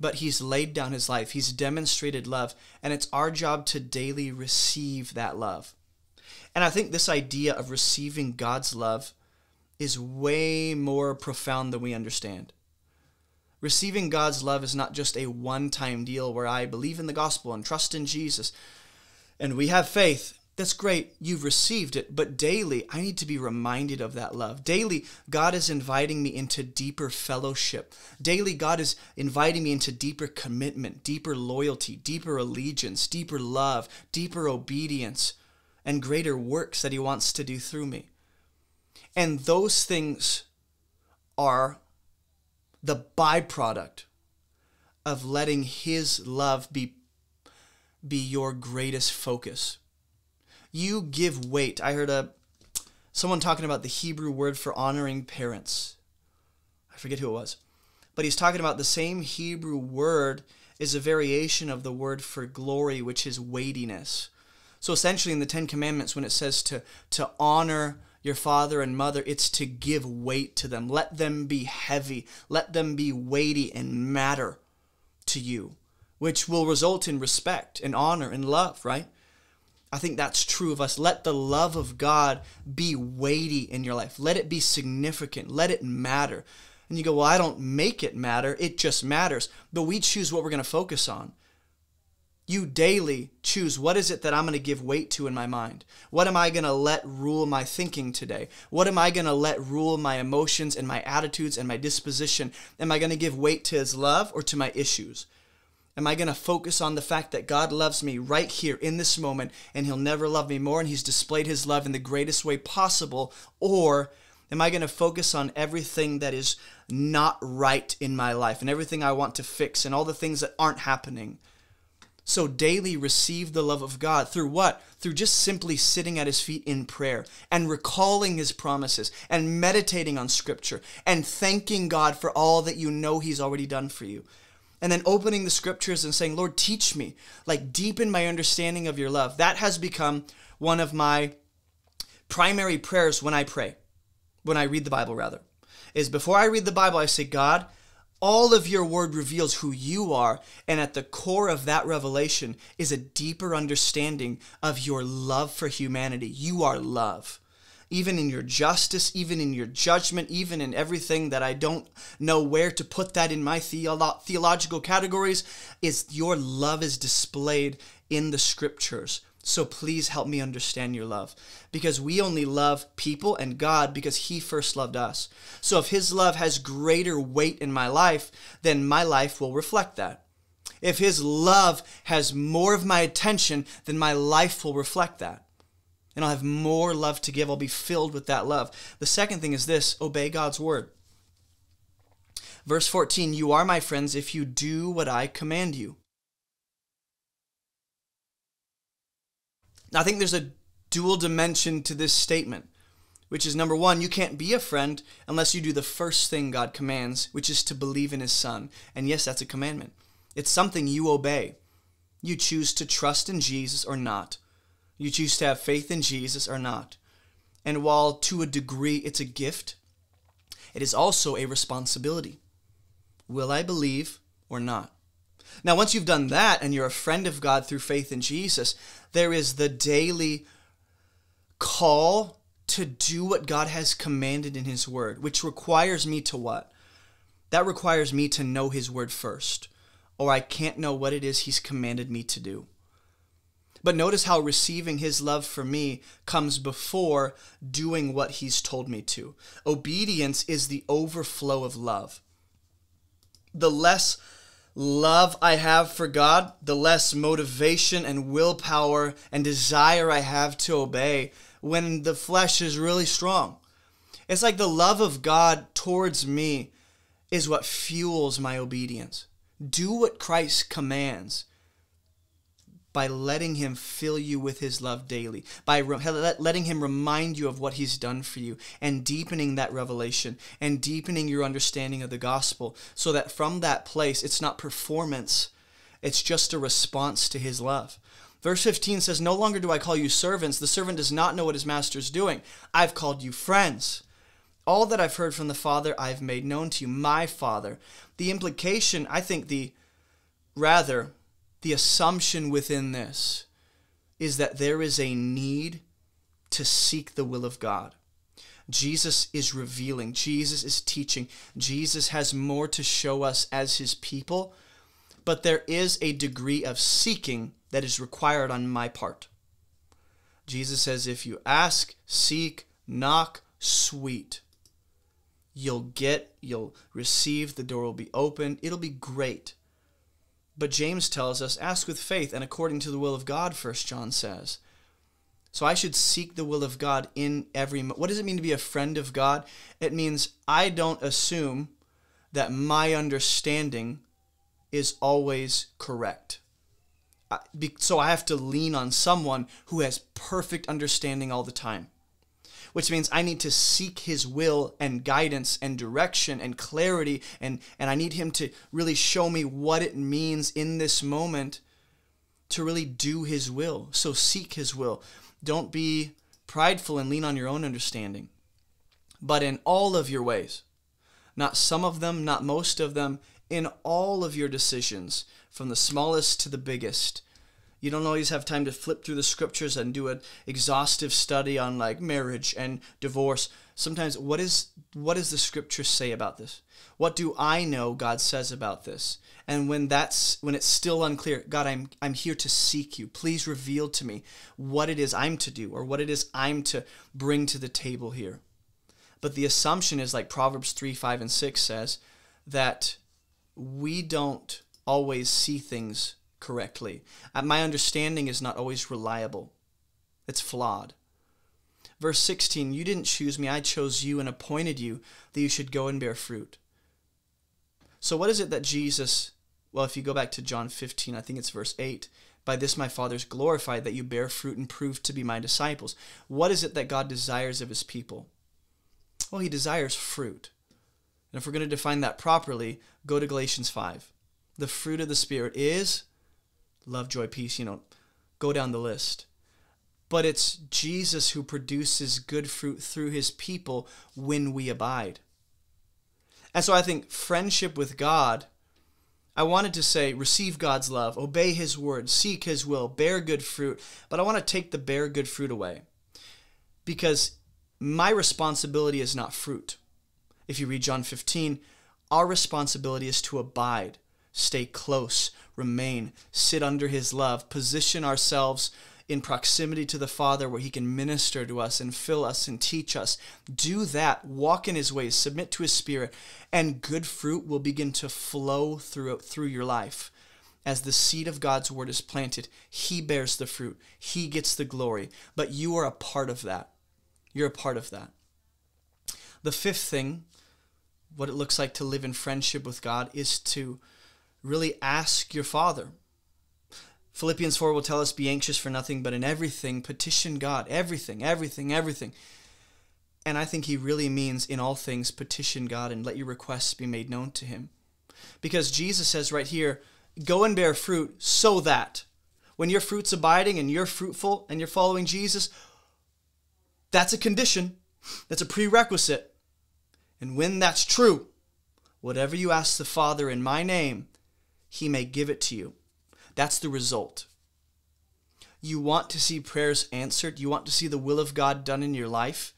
But he's laid down his life. He's demonstrated love. And it's our job to daily receive that love. And I think this idea of receiving God's love is way more profound than we understand. Receiving God's love is not just a one-time deal where I believe in the gospel and trust in Jesus and we have faith. That's great. You've received it. But daily, I need to be reminded of that love. Daily, God is inviting me into deeper fellowship. Daily, God is inviting me into deeper commitment, deeper loyalty, deeper allegiance, deeper love, deeper obedience, and greater works that he wants to do through me. And those things are the byproduct of letting his love be, be your greatest focus. You give weight. I heard a, someone talking about the Hebrew word for honoring parents. I forget who it was. But he's talking about the same Hebrew word is a variation of the word for glory, which is weightiness. So essentially in the Ten Commandments, when it says to, to honor your father and mother, it's to give weight to them. Let them be heavy. Let them be weighty and matter to you, which will result in respect and honor and love, right? I think that's true of us. Let the love of God be weighty in your life. Let it be significant. Let it matter. And you go, well, I don't make it matter. It just matters. But we choose what we're going to focus on. You daily choose what is it that I'm going to give weight to in my mind. What am I going to let rule my thinking today? What am I going to let rule my emotions and my attitudes and my disposition? Am I going to give weight to his love or to my issues? Am I going to focus on the fact that God loves me right here in this moment and he'll never love me more and he's displayed his love in the greatest way possible? Or am I going to focus on everything that is not right in my life and everything I want to fix and all the things that aren't happening? So daily receive the love of God through what? Through just simply sitting at his feet in prayer and recalling his promises and meditating on scripture and thanking God for all that you know he's already done for you. And then opening the scriptures and saying, Lord, teach me, like deepen my understanding of your love. That has become one of my primary prayers when I pray, when I read the Bible rather, is before I read the Bible, I say, God, all of your word reveals who you are. And at the core of that revelation is a deeper understanding of your love for humanity. You are love. Even in your justice, even in your judgment, even in everything that I don't know where to put that in my theolo- theological categories, is your love is displayed in the scriptures. So please help me understand your love, because we only love people and God because he first loved us. So if his love has greater weight in my life, then my life will reflect that. If his love has more of my attention, then my life will reflect that. And I'll have more love to give. I'll be filled with that love. The second thing is this, obey God's word. Verse fourteen, you are my friends if you do what I command you. Now, I think there's a dual dimension to this statement, which is number one, you can't be a friend unless you do the first thing God commands, which is to believe in his son. And yes, that's a commandment. It's something you obey. You choose to trust in Jesus or not. you choose to have faith in Jesus or not. And while to a degree it's a gift, it is also a responsibility. Will I believe or not? Now, once you've done that and you're a friend of God through faith in Jesus, there is the daily call to do what God has commanded in His Word, which requires me to what? That requires me to know His Word first, or I can't know what it is He's commanded me to do. But notice how receiving His love for me comes before doing what He's told me to. Obedience is the overflow of love. The less love I have for God, the less motivation and willpower and desire I have to obey when the flesh is really strong. It's like the love of God towards me is what fuels my obedience. Do what Christ commands by letting Him fill you with His love daily, by re letting Him remind you of what He's done for you, and deepening that revelation, and deepening your understanding of the gospel, so that from that place, it's not performance, it's just a response to His love. Verse fifteen says, "No longer do I call you servants. The servant does not know what his master is doing. I've called you friends. All that I've heard from the Father, I've made known to you, my Father." The implication, I think the, rather, the assumption within this is that there is a need to seek the will of God. Jesus is revealing. Jesus is teaching. Jesus has more to show us as His people, but there is a degree of seeking that is required on my part. Jesus says, if you ask, seek, knock, sweet, you'll get, you'll receive, the door will be opened, it'll be great. But James tells us, ask with faith and according to the will of God, First John says. So I should seek the will of God in every moment. What does it mean to be a friend of God? It means I don't assume that my understanding is always correct. So I have to lean on someone who has perfect understanding all the time, which means I need to seek His will and guidance and direction and clarity, and, and I need Him to really show me what it means in this moment to really do His will. So seek His will. Don't be prideful and lean on your own understanding, but in all of your ways, not some of them, not most of them, in all of your decisions, from the smallest to the biggest. You don't always have time to flip through the scriptures and do an exhaustive study on like marriage and divorce. Sometimes, what is what does the scripture say about this? What do I know God says about this? And when that's when it's still unclear, God, I'm I'm here to seek you. Please reveal to me what it is I'm to do, or what it is I'm to bring to the table here. But the assumption is, like Proverbs three, five, and six says, that we don't always see things correctly. My understanding is not always reliable. It's flawed. Verse sixteen, you didn't choose me, I chose you and appointed you that you should go and bear fruit. So what is it that Jesus, well, if you go back to John fifteen, I think it's verse eight, by this my Father is glorified, that you bear fruit and prove to be my disciples. What is it that God desires of His people? Well, He desires fruit. And if we're going to define that properly, go to Galatians five. The fruit of the Spirit is love, joy, peace, you know, go down the list. But it's Jesus who produces good fruit through His people when we abide. And so I think friendship with God, I wanted to say receive God's love, obey His word, seek His will, bear good fruit. But I want to take the bear good fruit away, because my responsibility is not fruit. If you read John fifteen, our responsibility is to abide, stay close, remain, sit under His love, position ourselves in proximity to the Father where He can minister to us and fill us and teach us. Do that, walk in His ways, submit to His Spirit, and good fruit will begin to flow through, through your life. As the seed of God's word is planted, He bears the fruit, He gets the glory, but you are a part of that. You're a part of that. The fifth thing, what it looks like to live in friendship with God, is to really ask your Father. Philippians four will tell us, be anxious for nothing, but in everything, petition God. Everything, everything, everything. And I think he really means in all things, petition God and let your requests be made known to Him. Because Jesus says right here, go and bear fruit so that. when your fruit's abiding and you're fruitful and you're following Jesus, that's a condition. That's a prerequisite. And when that's true, whatever you ask the Father in my name, he may give it to you. That's the result. You want to see prayers answered. You want to see the will of God done in your life.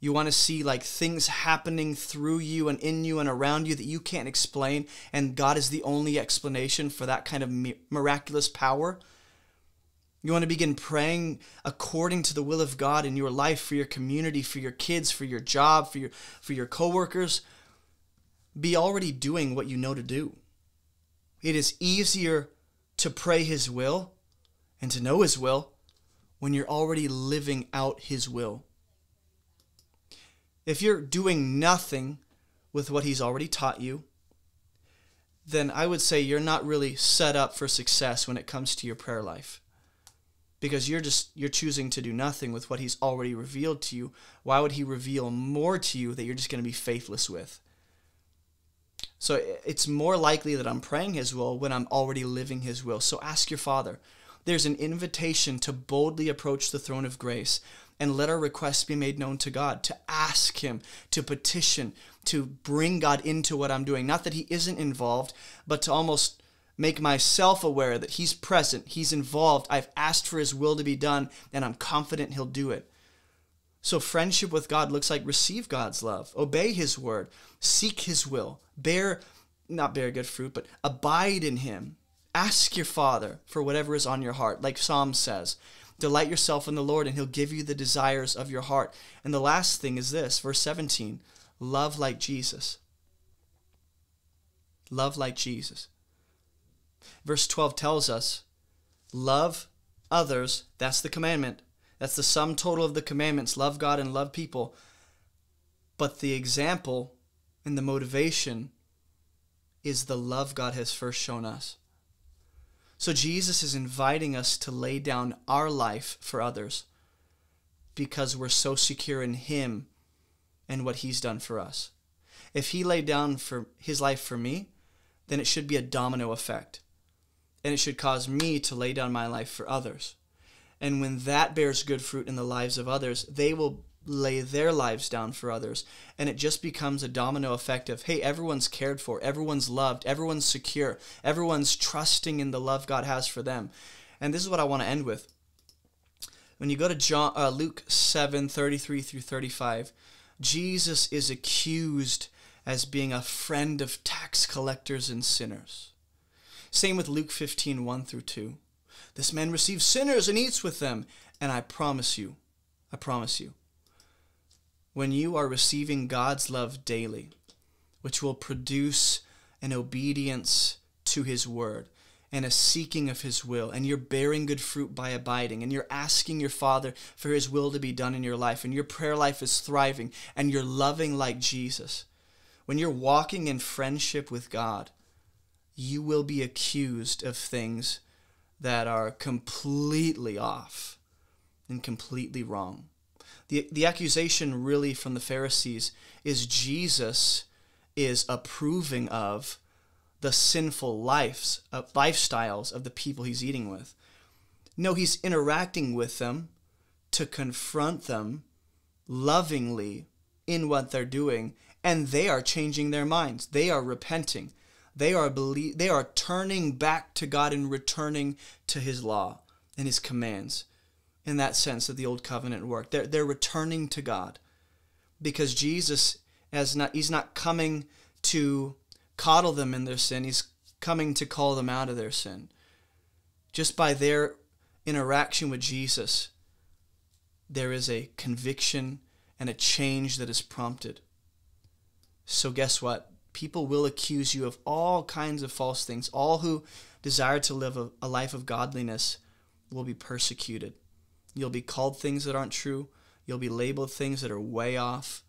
You want to see like things happening through you and in you and around you that you can't explain. And God is the only explanation for that kind of miraculous power. You want to begin praying according to the will of God in your life, for your community, for your kids, for your job, for your, for your coworkers. Be already doing what you know to do. It is easier to pray his will and to know his will when you're already living out his will. If you're doing nothing with what he's already taught you, then I would say you're not really set up for success when it comes to your prayer life, because you're just you're choosing to do nothing with what he's already revealed to you. Why would he reveal more to you that you're just going to be faithless with? So it's more likely that I'm praying his will when I'm already living his will. So ask your Father. There's an invitation to boldly approach the throne of grace and let our requests be made known to God, to ask him, to petition, to bring God into what I'm doing. Not that he isn't involved, but to almost make myself aware that he's present, he's involved. I've asked for his will to be done, and I'm confident he'll do it. So friendship with God looks like receive God's love, obey his word, seek his will, bear, not bear good fruit, but abide in him. Ask your Father for whatever is on your heart. Like Psalm says, delight yourself in the Lord and he'll give you the desires of your heart. And the last thing is this, verse seventeen, love like Jesus. Love like Jesus. Verse twelve tells us, love others, that's the commandment. That's the sum total of the commandments, love God and love people. But the example and the motivation is the love God has first shown us. So Jesus is inviting us to lay down our life for others because we're so secure in him and what he's done for us. If he laid down for his life for me, then it should be a domino effect. And it should cause me to lay down my life for others. And when that bears good fruit in the lives of others, they will lay their lives down for others. And it just becomes a domino effect of, hey, everyone's cared for, everyone's loved, everyone's secure, everyone's trusting in the love God has for them. And this is what I want to end with. When you go to John, uh, Luke seven, thirty-three through thirty-five, Jesus is accused as being a friend of tax collectors and sinners. Same with Luke fifteen, one through two. This man receives sinners and eats with them. And I promise you, I promise you, when you are receiving God's love daily, which will produce an obedience to his word and a seeking of his will, and you're bearing good fruit by abiding, and you're asking your Father for his will to be done in your life, and your prayer life is thriving, and you're loving like Jesus, when you're walking in friendship with God, you will be accused of things that are completely off and completely wrong. The, the accusation really from the Pharisees is Jesus is approving of the sinful lives, uh, lifestyles of the people he's eating with. No, he's interacting with them to confront them lovingly in what they're doing, and they are changing their minds. They are repenting. They are belie- they are turning back to God and returning to his law and his commands. In that sense of the old covenant work, they're, they're returning to God, because Jesus has not, he's not coming to coddle them in their sin. He's coming to call them out of their sin. Just by their interaction with Jesus, there is a conviction and a change that is prompted. So guess what? People will accuse you of all kinds of false things. All who desire to live a, a life of godliness will be persecuted. You'll be called things that aren't true. You'll be labeled things that are way off.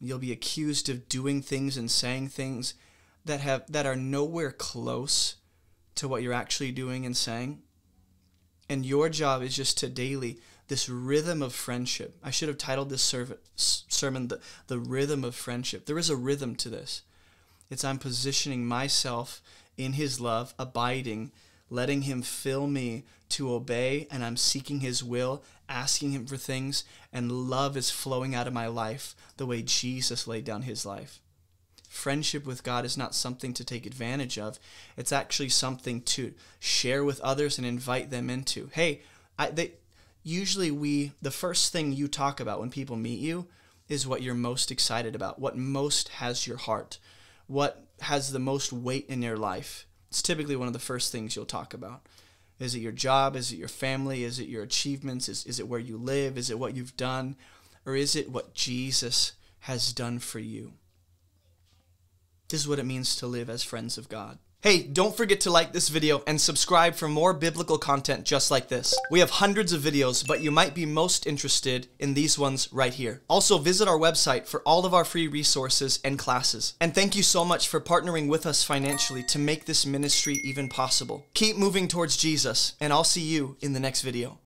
You'll be accused of doing things and saying things that have that are nowhere close to what you're actually doing and saying. And your job is just to daily, this rhythm of friendship. I should have titled this sermon the, the Rhythm of Friendship. There is a rhythm to this. It's I'm positioning myself in his love, abiding, letting him fill me to obey, and I'm seeking his will, asking him for things, and love is flowing out of my life the way Jesus laid down his life. Friendship with God is not something to take advantage of. It's actually something to share with others and invite them into. Hey, I, they, usually we, the first thing you talk about when people meet you is what you're most excited about, what most has your heart, what has the most weight in your life. It's typically one of the first things you'll talk about. Is it your job? Is it your family? Is it your achievements? Is, is it where you live? Is it what you've done? Or is it what Jesus has done for you? This is what it means to live as friends of God. Hey, don't forget to like this video and subscribe for more biblical content just like this. We have hundreds of videos, but you might be most interested in these ones right here. Also, visit our website for all of our free resources and classes. And thank you so much for partnering with us financially to make this ministry even possible. Keep moving towards Jesus, and I'll see you in the next video.